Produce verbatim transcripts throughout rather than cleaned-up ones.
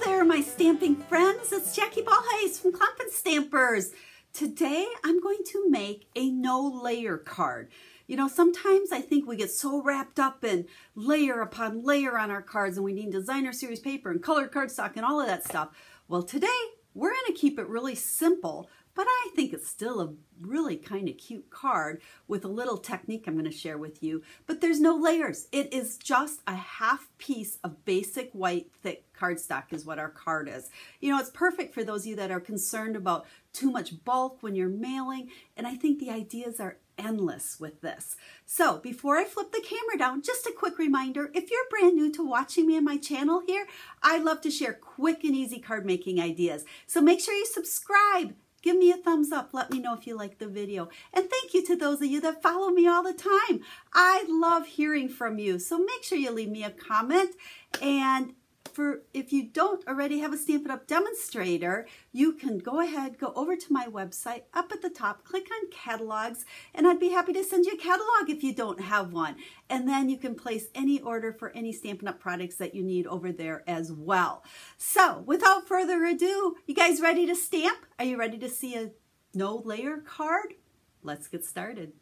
Hello there, my stamping friends. It's Jackie Bolhuis from Klompenstampers. Today, I'm going to make a no-layer card. You know, sometimes I think we get so wrapped up in layer upon layer on our cards, and we need designer series paper and colored cardstock and all of that stuff. Well, today, we're going to keep it really simple, but I think it's still a really kind of cute card with a little technique I'm going to share with you. But there's no layers. It is just a half piece of basic white thick cardstock is what our card is. You know, it's perfect for those of you that are concerned about too much bulk when you're mailing. And I think the ideas are endless with this. So before I flip the camera down, just a quick reminder, if you're brand new to watching me and my channel here, I love to share quick and easy card making ideas. So make sure you subscribe. Give me a thumbs up. Let me know if you like the video. And thank you to those of you that follow me all the time. I love hearing from you. So make sure you leave me a comment. And for if you don't already have a Stampin' Up! Demonstrator, you can go ahead, go over to my website up at the top, click on catalogs, and I'd be happy to send you a catalog if you don't have one. And then you can place any order for any Stampin' Up! Products that you need over there as well. So without further ado, you guys ready to stamp? Are you ready to see a no layer card? Let's get started.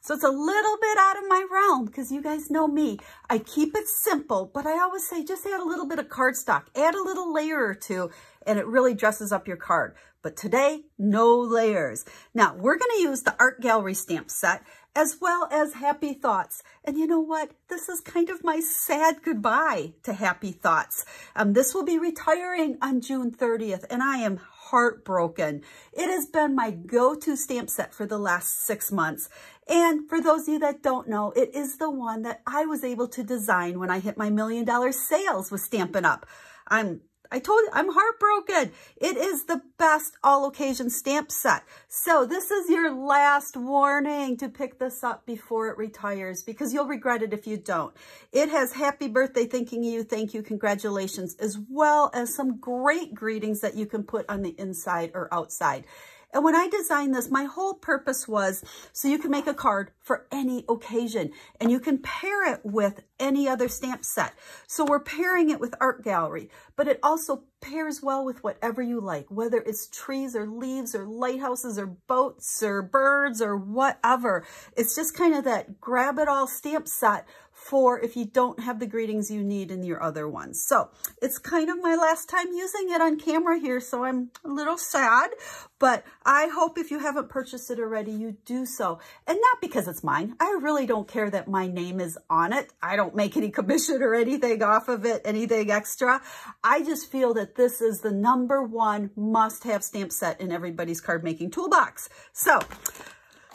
So it's a little bit out of my realm because you guys know me. I keep it simple, but I always say just add a little bit of cardstock, add a little layer or two, and it really dresses up your card. But today, no layers. Now, we're going to use the Art Gallery stamp set as well as Happy Thoughts. And you know what? This is kind of my sad goodbye to Happy Thoughts. Um, this will be retiring on June thirtieth, and I am heartbroken. It has been my go-to stamp set for the last six months. And for those of you that don't know, it is the one that I was able to design when I hit my million dollar sales with Stampin' Up. I'm, I told you, I'm heartbroken. It is the best all-occasion stamp set. So this is your last warning to pick this up before it retires because you'll regret it if you don't. It has happy birthday, thanking you, thank you, congratulations, as well as some great greetings that you can put on the inside or outside. And when I designed this, my whole purpose was so you can make a card for any occasion and you can pair it with any other stamp set. So we're pairing it with Art Gallery, but it also pairs well with whatever you like, whether it's trees or leaves or lighthouses or boats or birds or whatever. It's just kind of that grab it all stamp set for if you don't have the greetings you need in your other ones. So it's kind of my last time using it on camera here, so I'm a little sad, but I hope if you haven't purchased it already, you do so. And not because it's mine. I really don't care that my name is on it. I don't make any commission or anything off of it, anything extra. I just feel that this is the number one must-have stamp set in everybody's card-making toolbox. So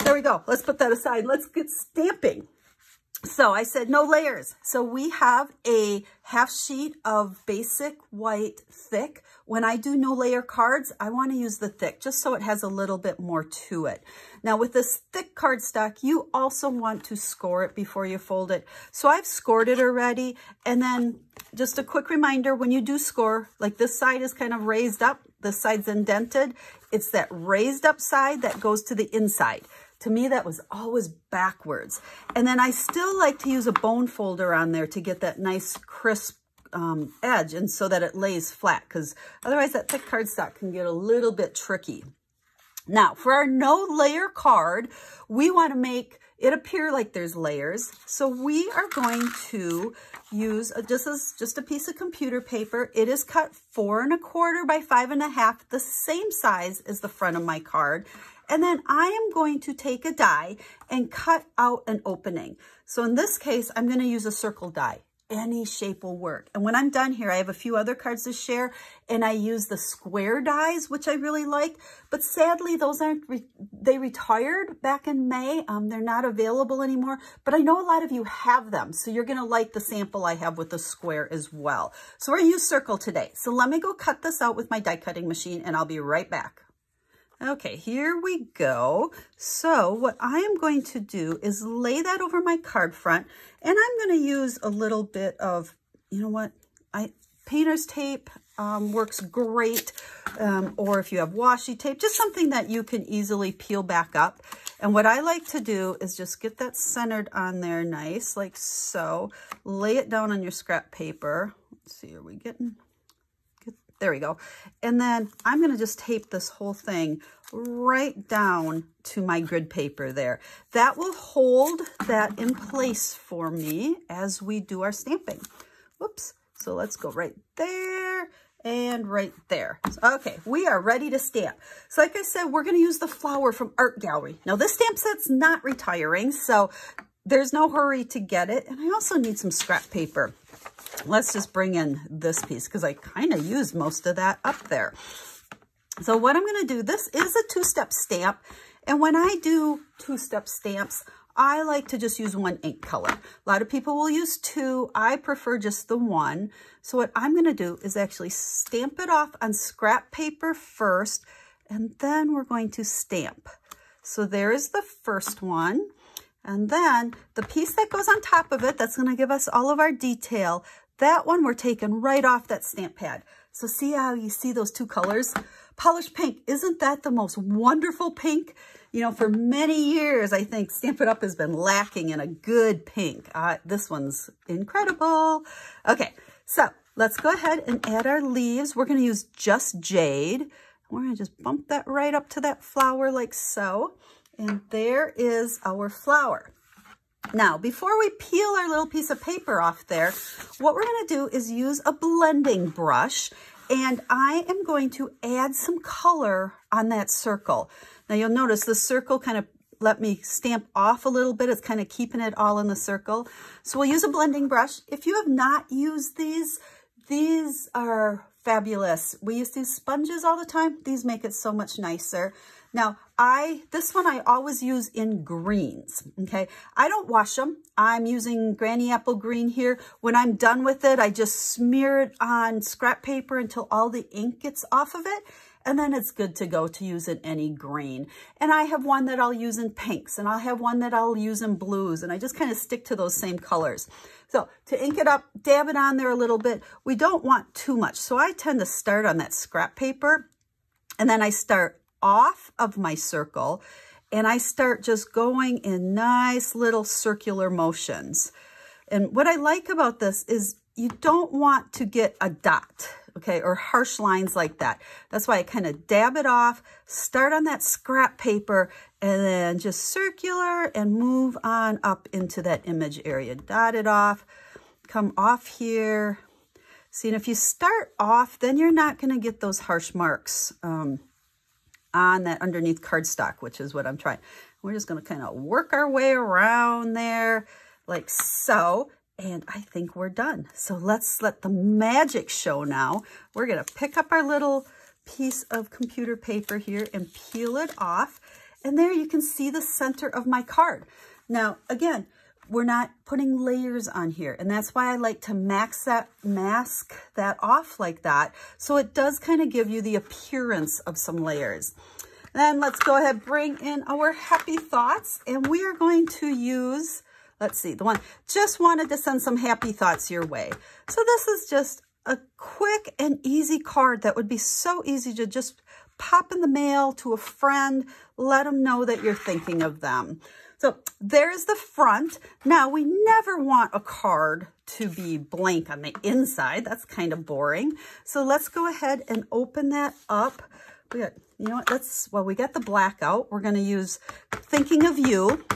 there we go. Let's put that aside. Let's get stamping. So I said no layers. So we have a half sheet of basic white thick. When I do no layer cards, I want to use the thick just so it has a little bit more to it. Now with this thick cardstock, you also want to score it before you fold it. So I've scored it already. And then just a quick reminder, when you do score, like this side is kind of raised up, this side's indented. It's that raised up side that goes to the inside. To me, that was always backwards. And then I still like to use a bone folder on there to get that nice crisp um, edge and so that it lays flat because otherwise that thick cardstock can get a little bit tricky. Now, for our no layer card, we want to make it appear like there's layers. So we are going to use, a, this is just a piece of computer paper. It is cut four and a quarter by five and a half, the same size as the front of my card. And then I am going to take a die and cut out an opening. So in this case, I'm going to use a circle die. Any shape will work. And when I'm done here, I have a few other cards to share and I use the square dies, which I really like, but sadly those aren't, re they retired back in May. Um, they're not available anymore, but I know a lot of you have them. So you're gonna like the sample I have with the square as well. So we're gonna use circle today. So let me go cut this out with my die cutting machine and I'll be right back. Okay, here we go. So what I am going to do is lay that over my card front and I'm going to use a little bit of, you know what, I painter's tape um, works great. Um, or if you have washi tape, just something that you can easily peel back up. And what I like to do is just get that centered on there nice, like so. Lay it down on your scrap paper. Let's see, are we getting... There we go. And then I'm going to just tape this whole thing right down to my grid paper there. That will hold that in place for me as we do our stamping. Whoops. So let's go right there and right there. Okay, we are ready to stamp. So like I said, we're going to use the flower from Art Gallery. Now this stamp set's not retiring, so there's no hurry to get it. And I also need some scrap paper. Let's just bring in this piece because I kind of used most of that up there. So what I'm going to do, this is a two-step stamp. And when I do two-step stamps, I like to just use one ink color. A lot of people will use two. I prefer just the one. So what I'm going to do is actually stamp it off on scrap paper first, and then we're going to stamp. So there is the first one. And then the piece that goes on top of it, that's going to give us all of our detail, that one we're taking right off that stamp pad. So see how you see those two colors? Polished pink, isn't that the most wonderful pink? You know, for many years, I think Stampin' Up! Has been lacking in a good pink. Uh, this one's incredible. Okay, so let's go ahead and add our leaves. We're going to use just jade. We're going to just bump that right up to that flower like so. And there is our flower. Now, before we peel our little piece of paper off there, what we're going to do is use a blending brush. And I am going to add some color on that circle. Now, you'll notice the circle kind of let me stamp off a little bit. It's kind of keeping it all in the circle. So we'll use a blending brush. If you have not used these, these are fabulous. We use these sponges all the time. These make it so much nicer. Now, I this one I always use in greens, okay? I don't wash them. I'm using Granny Apple Green here. When I'm done with it, I just smear it on scrap paper until all the ink gets off of it, and then it's good to go to use in any green. And I have one that I'll use in pinks, and I'll have one that I'll use in blues, and I just kind of stick to those same colors. So to ink it up, dab it on there a little bit. We don't want too much, so I tend to start on that scrap paper, and then I start off of my circle, and I start just going in nice little circular motions. And what I like about this is you don't want to get a dot, okay, or harsh lines like that. That's why I kind of dab it off, start on that scrap paper, and then just circular and move on up into that image area. Dot it off, come off here. See, and if you start off, then you're not going to get those harsh marks Um, on that underneath cardstock, which is what I'm trying. We're just going to kind of work our way around there like so, and I think we're done. So let's let the magic show now. We're going to pick up our little piece of computer paper here and peel it off, and there you can see the center of my card. Now, again, we're not putting layers on here, and that's why I like to max that, mask that off like that, so it does kind of give you the appearance of some layers. Then let's go ahead, bring in our Happy Thoughts, and we are going to use, let's see, the one, just wanted to send some happy thoughts your way. So this is just a quick and easy card that would be so easy to just pop in the mail to a friend, let them know that you're thinking of them. So there's the front. Now, we never want a card to be blank on the inside. That's kind of boring. So let's go ahead and open that up. We got, you know what, let's, well, we got the black out. We're going to use Thinking of You.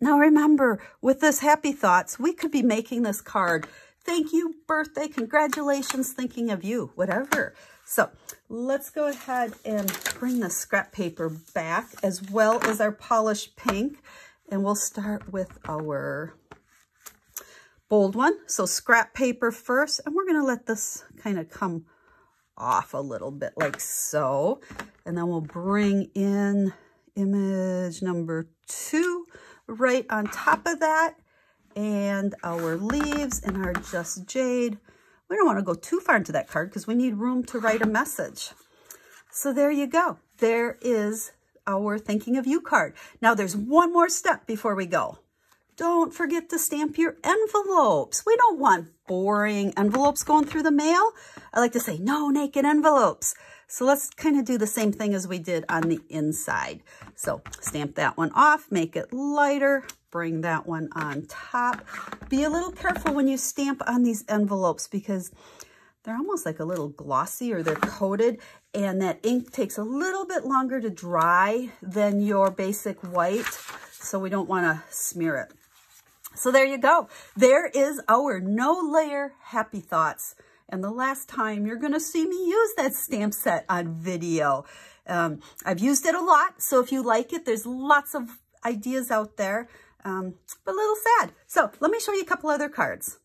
Now, remember, with this Happy Thoughts, we could be making this card. Thank you, birthday, congratulations, thinking of you, whatever. So let's go ahead and bring the scrap paper back as well as our polished pink. And we'll start with our bold one. So scrap paper first, and we're going to let this kind of come off a little bit like so. And then we'll bring in image number two right on top of that, and our leaves and our just jade. We don't want to go too far into that card because we need room to write a message. So there you go. There is our Thinking of You card. Now there's one more step before we go. Don't forget to stamp your envelopes. We don't want boring envelopes going through the mail. I like to say no naked envelopes. So let's kind of do the same thing as we did on the inside. So stamp that one off, make it lighter, bring that one on top. Be a little careful when you stamp on these envelopes because they're almost like a little glossy, or they're coated, and that ink takes a little bit longer to dry than your basic white, so we don't want to smear it. So there you go. There is our no-layer Happy Thoughts. And the last time you're going to see me use that stamp set on video. Um, I've used it a lot, so if you like it, there's lots of ideas out there, um, but a little sad. So let me show you a couple other cards.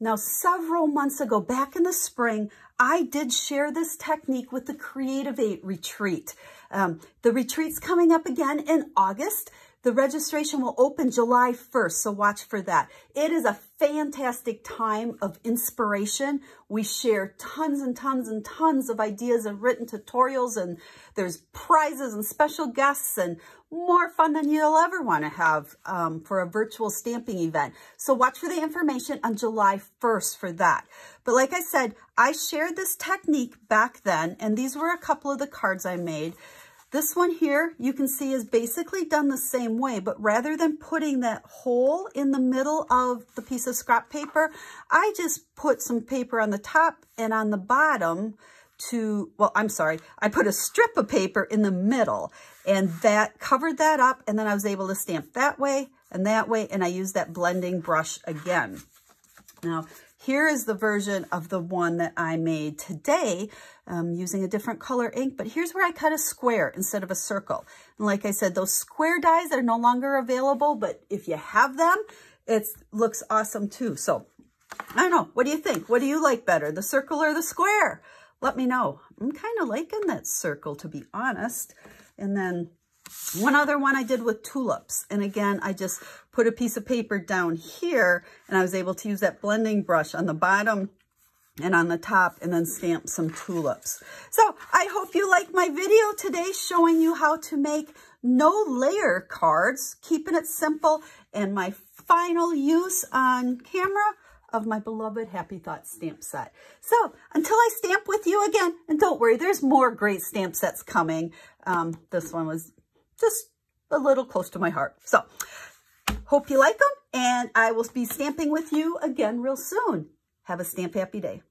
Now, several months ago, back in the spring, I did share this technique with the Creative eight Retreat. Um, the retreat's coming up again in August. The registration will open July first, so watch for that. It is a fantastic time of inspiration. We share tons and tons and tons of ideas and written tutorials, and there's prizes and special guests and more fun than you'll ever want to have um, for a virtual stamping event. So watch for the information on July first for that. But like I said, I shared this technique back then, and these were a couple of the cards I made. This one here, you can see, is basically done the same way, but rather than putting that hole in the middle of the piece of scrap paper, I just put some paper on the top and on the bottom to, well, I'm sorry, I put a strip of paper in the middle, and that covered that up, and then I was able to stamp that way and that way, and I used that blending brush again. Now, here is the version of the one that I made today um, using a different color ink, but here's where I cut a square instead of a circle. And like I said, those square dies are no longer available, but if you have them, it looks awesome too. So I don't know, what do you think? What do you like better, the circle or the square? Let me know. I'm kind of liking that circle, to be honest. And then one other one I did with tulips. And again, I just put a piece of paper down here, and I was able to use that blending brush on the bottom and on the top, and then stamp some tulips. So I hope you like my video today showing you how to make no layer cards, keeping it simple, and my final use on camera of my beloved Happy Thoughts stamp set. So until I stamp with you again, and don't worry, there's more great stamp sets coming. Um, this one was just a little close to my heart. So hope you like them, and I will be stamping with you again real soon. Have a stamp happy day.